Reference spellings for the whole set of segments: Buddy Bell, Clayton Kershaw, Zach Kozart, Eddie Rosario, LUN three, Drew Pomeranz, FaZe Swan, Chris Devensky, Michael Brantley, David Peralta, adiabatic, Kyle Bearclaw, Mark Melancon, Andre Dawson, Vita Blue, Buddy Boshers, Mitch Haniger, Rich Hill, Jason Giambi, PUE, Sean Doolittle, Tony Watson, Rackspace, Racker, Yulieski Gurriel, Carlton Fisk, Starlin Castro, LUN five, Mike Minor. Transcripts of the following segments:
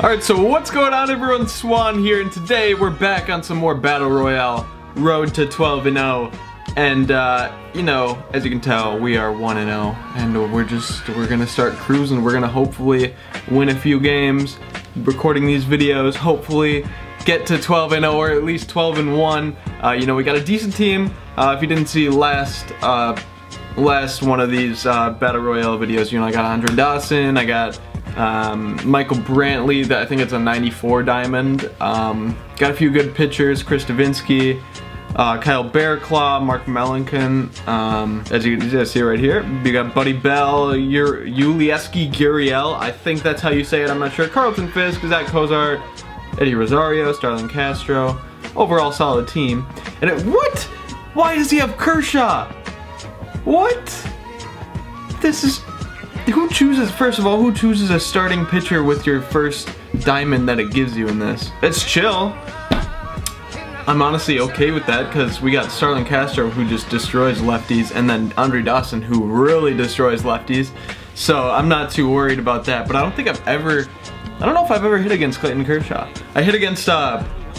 Alright, so what's going on everyone? Swan here, and today we're back on some more Battle Royale Road to 12-0. And, you know, as you can tell, we are 1-0. And we're gonna start cruising. We're gonna hopefully win a few games, recording these videos, hopefully get to 12-0 or at least 12-1. You know, we got a decent team. If you didn't see last one of these Battle Royale videos, you know, I got Andre Dawson, I got Michael Brantley, that I think it's a 94 diamond. Got a few good pitchers, Chris Devensky, Kyle Bearclaw, Mark Melancon, as you can see right here. You got Buddy Bell, Yulieski Gurriel, I think that's how you say it, I'm not sure. Carlton Fisk, Zach Kozart, Eddie Rosario, Starlin Castro. Overall solid team. And what? Why does he have Kershaw? What? This is... Who chooses, first of all, who chooses a starting pitcher with your first diamond that it gives you in this? It's chill. I'm honestly okay with that because we got Starlin Castro who just destroys lefties and then Andre Dawson who really destroys lefties. So I'm not too worried about that, but I don't think I've ever, I don't know if I've ever hit against Clayton Kershaw. I hit against,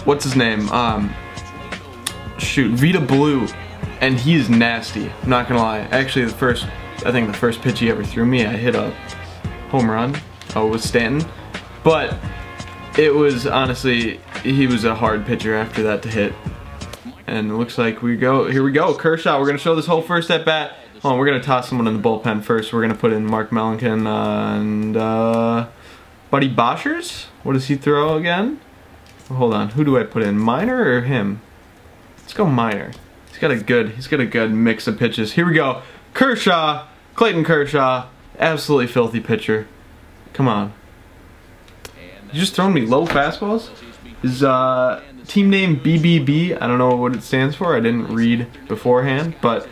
what's his name? Shoot, Vita Blue, and he's nasty, I'm not gonna lie. Actually, I think the first pitch he ever threw me, I hit a home run. Oh, it was Stanton. But it was honestly, he was a hard pitcher after that to hit. And it looks like we go, here we go, Kershaw. We're going to show this whole first at bat. Hold on, we're going to toss someone in the bullpen first. We're going to put in Mark Melancon and Buddy Boshers. What does he throw again? Hold on, who do I put in, Minor or him? Let's go Minor. He's got a good mix of pitches. Here we go. Kershaw, Clayton Kershaw, absolutely filthy pitcher. Come on. You just throwing me low fastballs? His team name BBB, I don't know what it stands for, I didn't read beforehand, but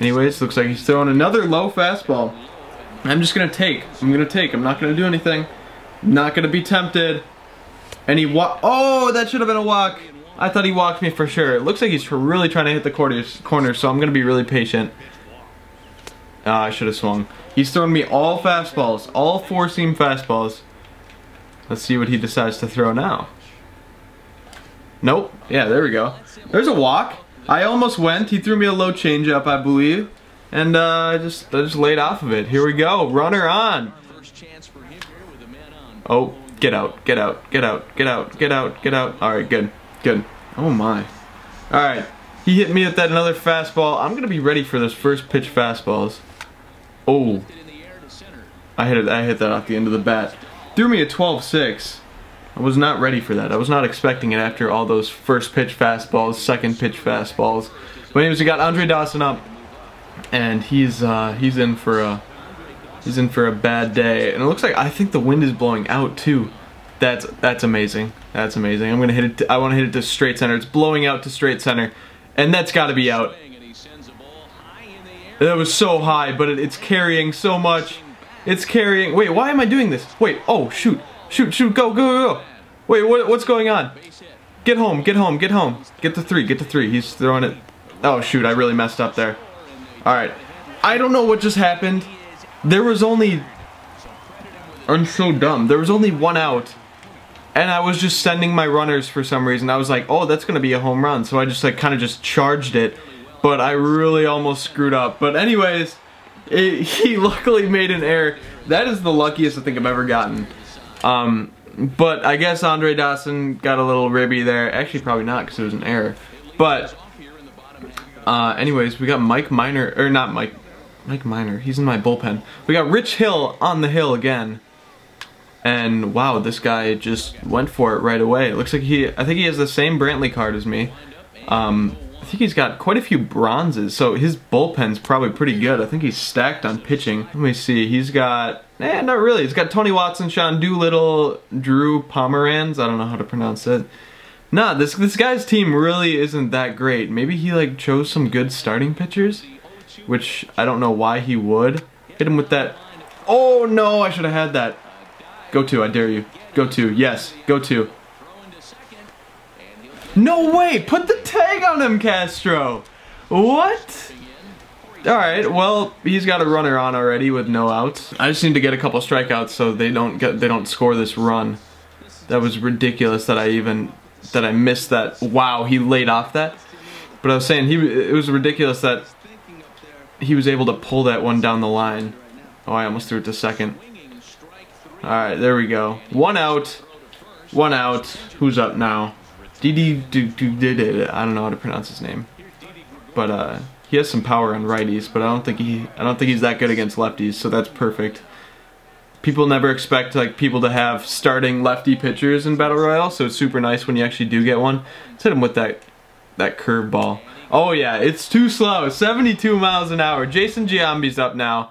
anyways, looks like he's throwing another low fastball. I'm just gonna take, I'm not gonna do anything. Not gonna be tempted. And he oh, that should have been a walk. I thought he walked me for sure. It looks like he's really trying to hit the corner, so I'm gonna be really patient. I should have swung. He's throwing me all fastballs, all four-seam fastballs. Let's see what he decides to throw now. Nope. Yeah, there we go. There's a walk. I almost went. He threw me a low changeup, I believe, and I just laid off of it. Here we go. Runner on. Oh, get out! Get out! Get out! Get out! Get out! Get out! All right, good, good. Oh my. All right. He hit me with that another fastball. I'm gonna be ready for those first pitch fastballs. Oh, I hit that off the end of the bat. Threw me a 12-6. I was not ready for that. I was not expecting it after all those first pitch fastballs, second pitch fastballs. But anyways, we got Andre Dawson up, and he's in for a bad day. And it looks like I think the wind is blowing out too. That's amazing. That's amazing. I'm gonna hit it. I want to hit it to straight center. It's blowing out to straight center. And that's got to be out. That was so high, but it's carrying so much. It's carrying. Wait, why am I doing this? Wait, oh, shoot. Shoot, shoot, go, go, go. Wait, what's going on? Get home, get home, get home. Get the three, get the three. He's throwing it. Oh, shoot, I really messed up there. All right. I don't know what just happened. There was only... I'm so dumb. There was only one out. And I was just sending my runners for some reason. I was like, oh, that's going to be a home run. So I just like kind of just charged it. But I really almost screwed up. But anyways, he luckily made an error. That is the luckiest I think I've ever gotten. But I guess Andre Dawson got a little ribby there. Actually, probably not because it was an error. But anyways, we got Mike Minor. Or not Mike. Mike Minor. He's in my bullpen. We got Rich Hill on the hill again. And wow, this guy just went for it right away. It looks like I think he has the same Brantley card as me. I think he's got quite a few bronzes, so his bullpen's probably pretty good. I think he's stacked on pitching. Let me see, he's got, not really. He's got Tony Watson, Sean Doolittle, Drew Pomeranz. I don't know how to pronounce it. Nah, this guy's team really isn't that great. Maybe he like chose some good starting pitchers, which I don't know why he would. Hit him with that, oh no, I should have had that. Go to, I dare you. Go to, yes, go to. No way, put the tag on him, Castro. What? All right, well, he's got a runner on already with no outs. I just need to get a couple strikeouts so they don't score this run. That was ridiculous that I missed that. Wow, he laid off that. But I was saying, it was ridiculous that he was able to pull that one down the line. Oh, I almost threw it to second. All right, there we go. One out. One out. Who's up now? I don't know how to pronounce his name. But he has some power on righties, but I don't think he's that good against lefties, so that's perfect. People never expect people to have starting lefty pitchers in Battle Royale, so it's super nice when you actually do get one. Let's hit him with that curveball. Oh yeah, it's too slow. 72 miles an hour. Jason Giambi's up now.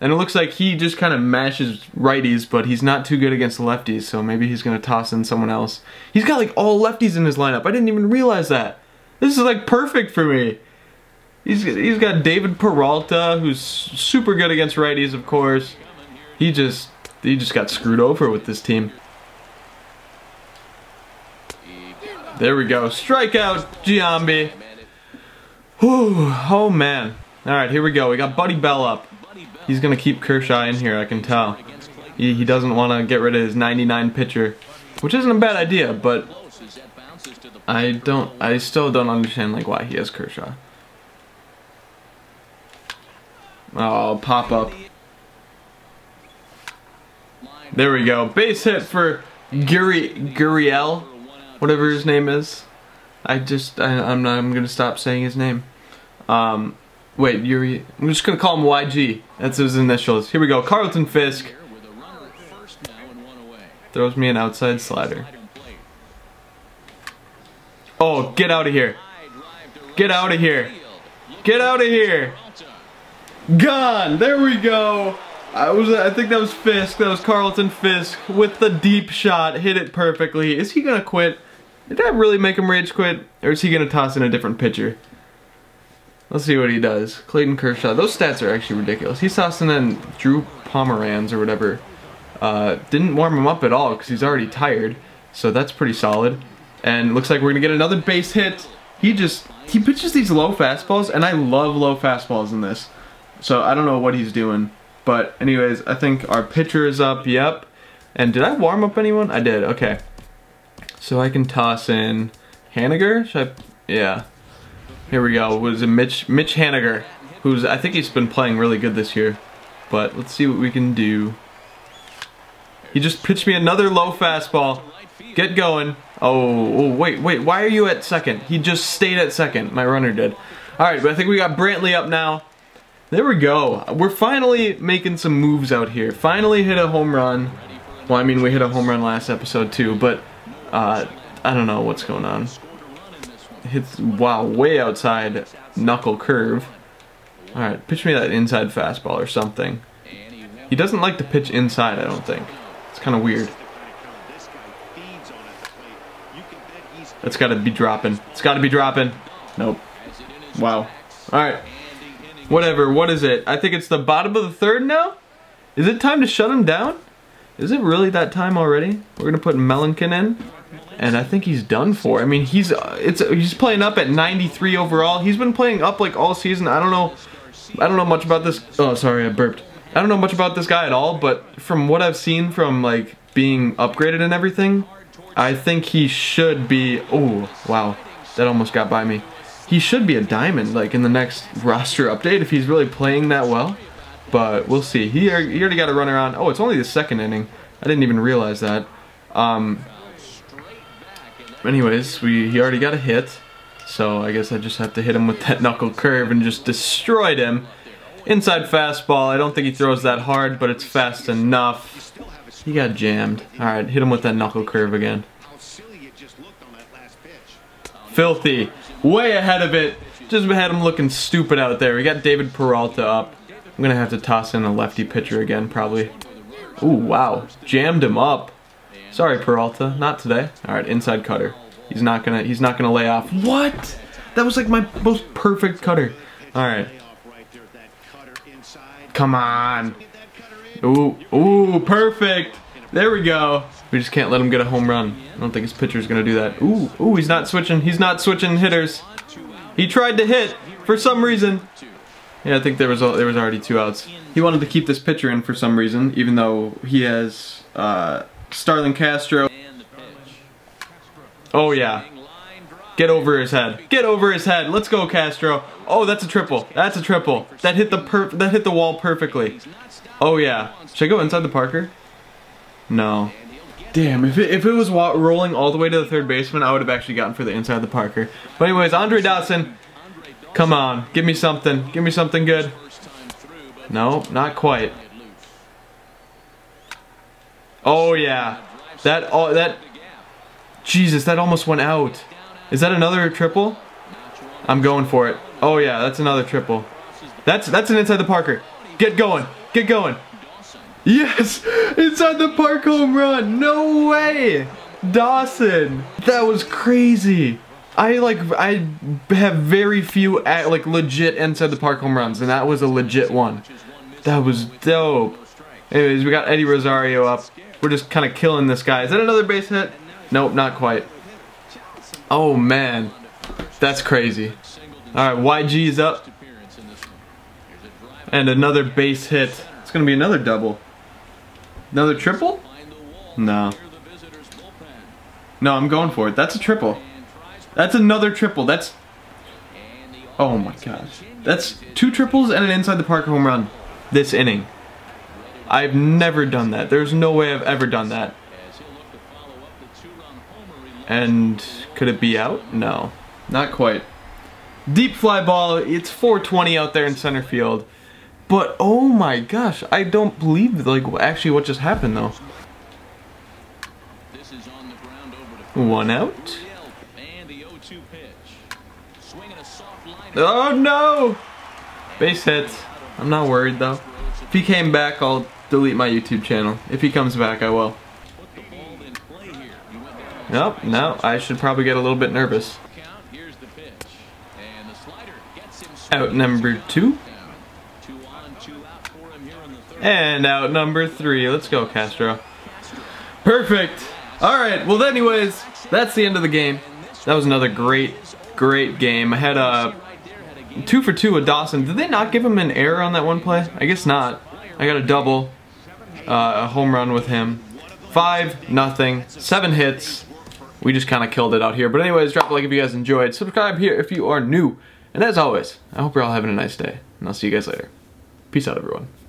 And it looks like he just kind of mashes righties, but he's not too good against lefties, so maybe he's going to toss in someone else. He's got all lefties in his lineup. I didn't even realize that. This is perfect for me. He's got David Peralta, who's super good against righties, of course. He just got screwed over with this team. There we go. Strikeout, Giambi. Whew. Oh man. All right, here we go. We got Buddy Bell up. He's going to keep Kershaw in here, I can tell. He doesn't want to get rid of his 99 pitcher, which isn't a bad idea, but I still don't understand why he has Kershaw. Oh, pop up. There we go. Base hit for Gurriel, whatever his name is. I'm going to stop saying his name. Wait, Yuri. I'm just gonna call him YG. That's his initials. Here we go. Carlton Fisk throws me an outside slider. Oh, get out of here! Get out of here! Get out of here! Gone. There we go. I think that was Fisk. That was Carlton Fisk with the deep shot. Hit it perfectly. Is he gonna quit? Did that really make him rage quit, or is he gonna toss in a different pitcher? Let's see what he does. Clayton Kershaw. Those stats are actually ridiculous. He's tossing in Drew Pomeranz or whatever. Didn't warm him up at all because he's already tired. So that's pretty solid. And looks like we're going to get another base hit. He pitches these low fastballs, and I love low fastballs in this. So I don't know what he's doing. But anyways, I think our pitcher is up. Yep. And did I warm up anyone? I did. Okay. So I can toss in Haniger? Yeah. Here we go. Was it Mitch Haniger, who's, I think he's been playing really good this year, but let's see what we can do. He just pitched me another low fastball. Get going. Oh wait. Why are you at second? He just stayed at second. My runner did. All right, but I think we got Brantley up now. There we go. We're finally making some moves out here. Finally hit a home run. Well, I mean, we hit a home run last episode too, but I don't know what's going on. Hits, wow, way outside knuckle curve. Alright, pitch me that inside fastball or something. He doesn't like to pitch inside, I don't think. It's kind of weird. That's got to be dropping. It's got to be dropping. Nope. Wow. Alright. Whatever, what is it? I think it's the bottom of the third now? Is it time to shut him down? Is it really that time already? We're going to put Melancon in. And I think he's done for. I mean, he's playing up at 93 overall. He's been playing up all season. I don't know much about this. Oh, sorry, I burped. I don't know much about this guy at all, but from what I've seen from being upgraded and everything, I think he should be. Oh, wow, that almost got by me. He should be a diamond in the next roster update if he's really playing that well. But we'll see. He already got a runner on. Oh, it's only the second inning. I didn't even realize that. Anyways, he already got a hit, so I guess I just have to hit him with that knuckle curve and just destroyed him. Inside fastball, I don't think he throws that hard, but it's fast enough. He got jammed. Alright, hit him with that knuckle curve again. Filthy. Way ahead of it. Just had him looking stupid out there. We got David Peralta up. I'm going to have to toss in a lefty pitcher again, probably. Ooh, wow. Jammed him up. Sorry, Peralta. Not today. All right, inside cutter. He's not gonna lay off. What? That was my most perfect cutter. All right. Come on. Ooh, perfect. There we go. We just can't let him get a home run. I don't think his pitcher's gonna do that. Ooh, he's not switching. He's not switching hitters. He tried to hit for some reason. Yeah, I think there was already two outs. He wanted to keep this pitcher in for some reason, even though he has Starlin Castro. Oh, yeah. Get over his head. Get over his head. Let's go, Castro. Oh, that's a triple. That's a triple. That hit the wall perfectly. Oh, yeah. Should I go inside the Parker? No. Damn, if it was rolling all the way to the third baseman, I would have actually gotten for the inside the Parker. But anyways, Andre Dawson, come on, give me something. Give me something good. No, not quite. Oh yeah, that Jesus, that almost went out. Is that another triple? I'm going for it. Oh yeah, that's another triple. That's an inside the Parker. Get going, get going. Yes! Inside the park home run! No way! Dawson! That was crazy! I have very few legit inside the park home runs, and that was a legit one. That was dope. Anyways, we got Eddie Rosario up. We're just kind of killing this guy. Is that another base hit? Nope, not quite. Oh man. That's crazy. Alright, YG's up. And another base hit. It's gonna be another double. Another triple? No. No, I'm going for it. That's a triple. That's another triple. That's... Oh my gosh. That's two triples and an inside the park home run this inning. I've never done that. There's no way I've ever done that. And could it be out? No. Not quite. Deep fly ball. It's 420 out there in center field. But oh my gosh, I don't believe actually what just happened though. One out. Oh no! Base hit. I'm not worried though. If he came back, I'll delete my YouTube channel. If he comes back, I will. Nope, no, I should probably get a little bit nervous. Out number two. And out number three. Let's go, Castro. Perfect. All right. Well, anyways, that's the end of the game. That was another great, great game. I had a 2 for 2 with Dawson. Did they not give him an error on that one play? I guess not. I got a double, a home run with him. 5-0. 7 hits. We just kind of killed it out here. But anyways, drop a like if you guys enjoyed. Subscribe here if you are new. And as always, I hope you're all having a nice day. And I'll see you guys later. Peace out, everyone.